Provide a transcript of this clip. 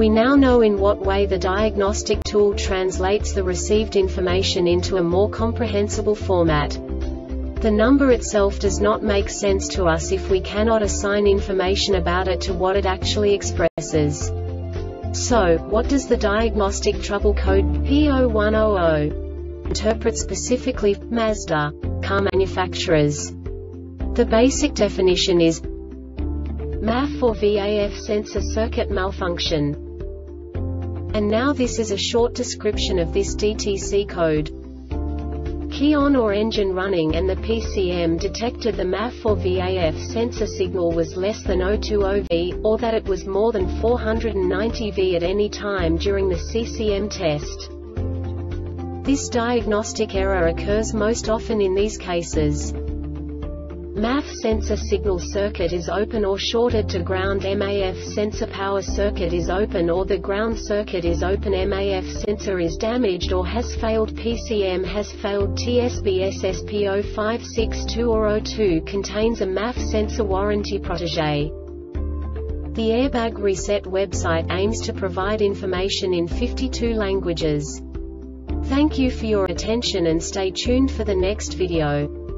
We now know in what way the diagnostic tool translates the received information into a more comprehensible format. The number itself does not make sense to us if we cannot assign information about it to what it actually expresses. So, what does the diagnostic trouble code P0100 interpret specifically for Mazda car manufacturers? The basic definition is MAF or VAF sensor circuit malfunction. And now this is a short description of this DTC code. Key on or engine running and the PCM detected the MAF or VAF sensor signal was less than 020V, or that it was more than 490V at any time during the CCM test. This diagnostic error occurs most often in these cases. MAF sensor signal circuit is open or shorted to ground. MAF sensor power circuit is open or the ground circuit is open. MAF sensor is damaged or has failed. PCM has failed. TSBS SSP056 2 or 02 contains a MAF sensor warranty. Protege. The Airbag Reset website aims to provide information in 52 languages. Thank you for your attention and stay tuned for the next video.